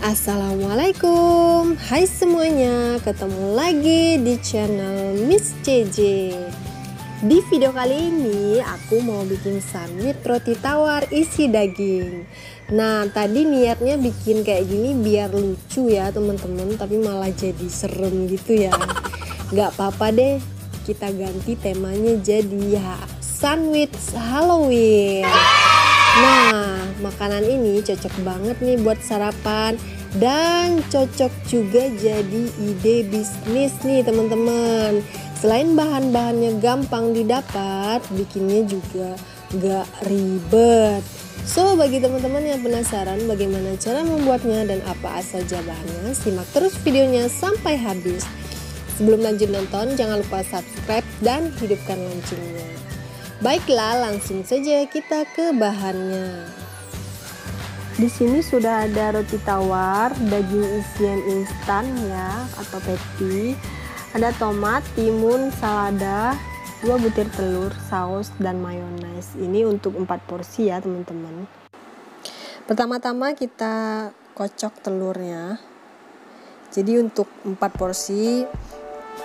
Assalamualaikum, hai semuanya, ketemu lagi di channel Miss Jeje. Di video kali ini aku mau bikin sandwich roti tawar isi daging. Nah, tadi niatnya bikin kayak gini biar lucu ya teman-teman, tapi malah jadi serem gitu ya. Gak apa-apa deh, kita ganti temanya jadi sandwich Halloween. Nah, makanan ini cocok banget nih buat sarapan. Dan cocok juga jadi ide bisnis nih teman-teman. Selain bahan-bahannya gampang didapat, bikinnya juga gak ribet. So, bagi teman-teman yang penasaran bagaimana cara membuatnya dan apa saja bahannya, simak terus videonya sampai habis. Sebelum lanjut nonton, jangan lupa subscribe dan hidupkan loncengnya. Baiklah, langsung saja kita ke bahannya. Di sini sudah ada roti tawar, daging isian instan ya atau patty, ada tomat, timun, salada, 2 butir telur, saus dan mayonaise. Ini untuk 4 porsi ya teman-teman. Pertama-tama kita kocok telurnya. Jadi untuk 4 porsi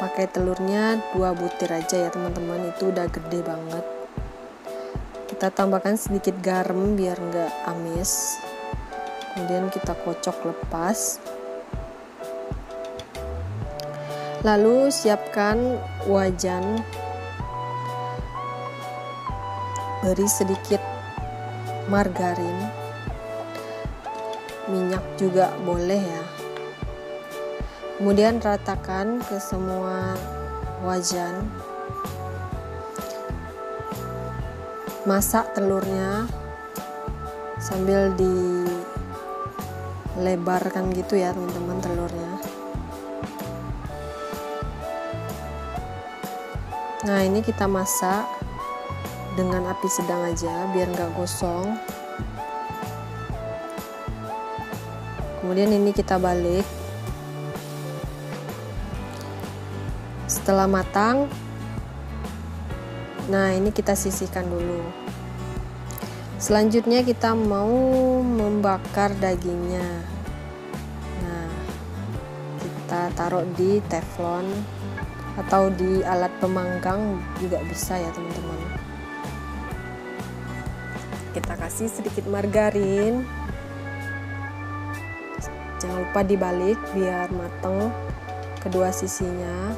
pakai telurnya 2 butir aja ya teman-teman, itu udah gede banget. Kita tambahkan sedikit garam biar nggak amis. Kemudian kita kocok lepas. Lalu siapkan wajan. Beri sedikit margarin. Minyak juga boleh ya. Kemudian ratakan ke semua wajan. Masak telurnya sambil dilebarkan gitu ya teman-teman telurnya. Nah, ini kita masak dengan api sedang aja biar nggak gosong. Kemudian ini kita balik. Setelah matang, nah ini kita sisihkan dulu. Selanjutnya kita mau membakar dagingnya. Nah, kita taruh di teflon atau di alat pemanggang juga bisa ya teman-teman. Kita kasih sedikit margarin. Jangan lupa dibalik biar mateng kedua sisinya.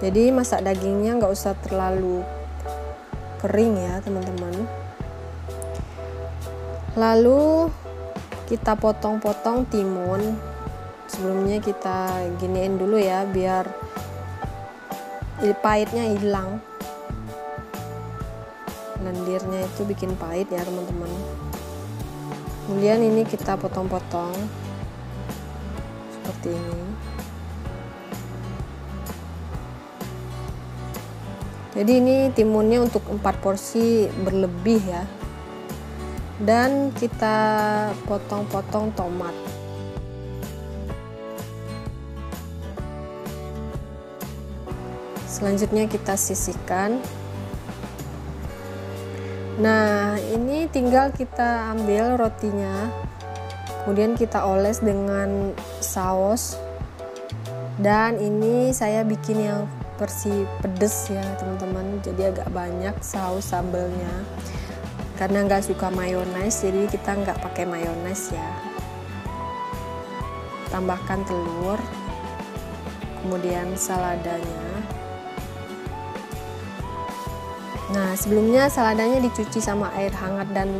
Jadi masak dagingnya nggak usah terlalu kering ya teman-teman. Lalu kita potong-potong timun. Sebelumnya kita giniin dulu ya biar pahitnya hilang. Lendirnya itu bikin pahit ya teman-teman. Kemudian ini kita potong-potong seperti ini. Jadi ini timunnya untuk 4 porsi berlebih ya. Dan kita potong-potong tomat. Selanjutnya kita sisihkan. Nah, ini tinggal kita ambil rotinya. Kemudian kita oles dengan saus. Dan ini saya bikin yang versi pedes ya teman-teman, jadi agak banyak saus sambelnya. Karena nggak suka mayonaise, jadi kita nggak pakai mayonaise ya. Tambahkan telur, kemudian saladanya. Nah, sebelumnya saladanya dicuci sama air hangat dan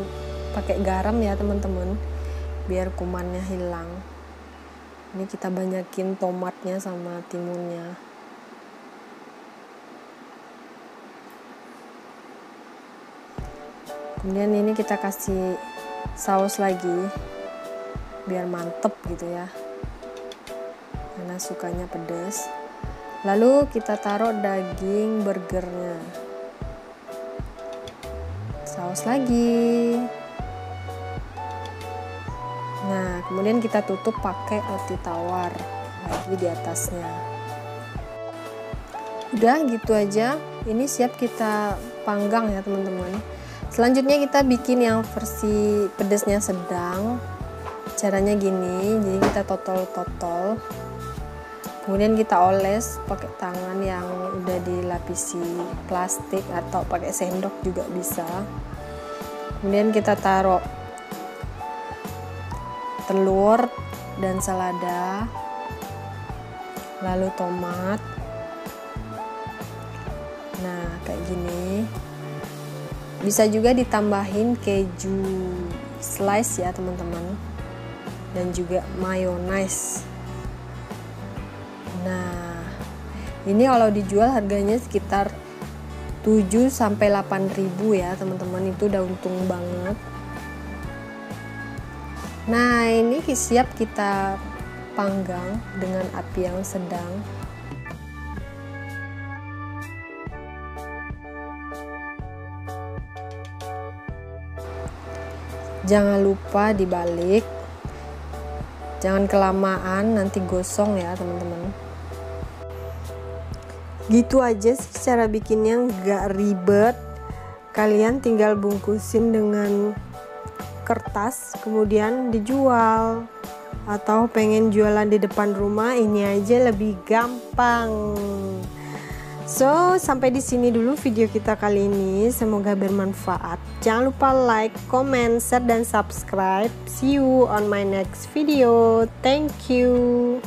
pakai garam ya teman-teman, biar kumannya hilang. Ini kita banyakin tomatnya sama timunnya. Kemudian ini kita kasih saus lagi biar mantep gitu ya, karena sukanya pedas. Lalu kita taruh daging burgernya. saus lagi. Nah, kemudian kita tutup pakai roti tawar lagi di atasnya. Udah gitu aja, ini siap kita panggang ya teman-teman. Selanjutnya kita bikin yang versi pedesnya sedang. Caranya gini, jadi kita totol-totol. Kemudian kita oles pakai tangan yang udah dilapisi plastik atau pakai sendok juga bisa. Kemudian kita taruh telur dan selada, lalu tomat. Nah, kayak gini. Bisa juga ditambahin keju slice ya teman-teman, dan juga mayonaise. Nah, ini kalau dijual harganya sekitar 7-8 ribu ya teman-teman, itu udah untung banget. Nah, ini siap kita panggang dengan api yang sedang. Jangan lupa dibalik, jangan kelamaan, nanti gosong ya teman-teman. Gitu aja sih cara bikinnya, nggak ribet. Kalian tinggal bungkusin dengan kertas kemudian dijual, atau pengen jualan di depan rumah ini aja lebih gampang. So, sampai di sini dulu video kita kali ini, semoga bermanfaat. Jangan lupa like, comment, share dan subscribe. See you on my next video. Thank you.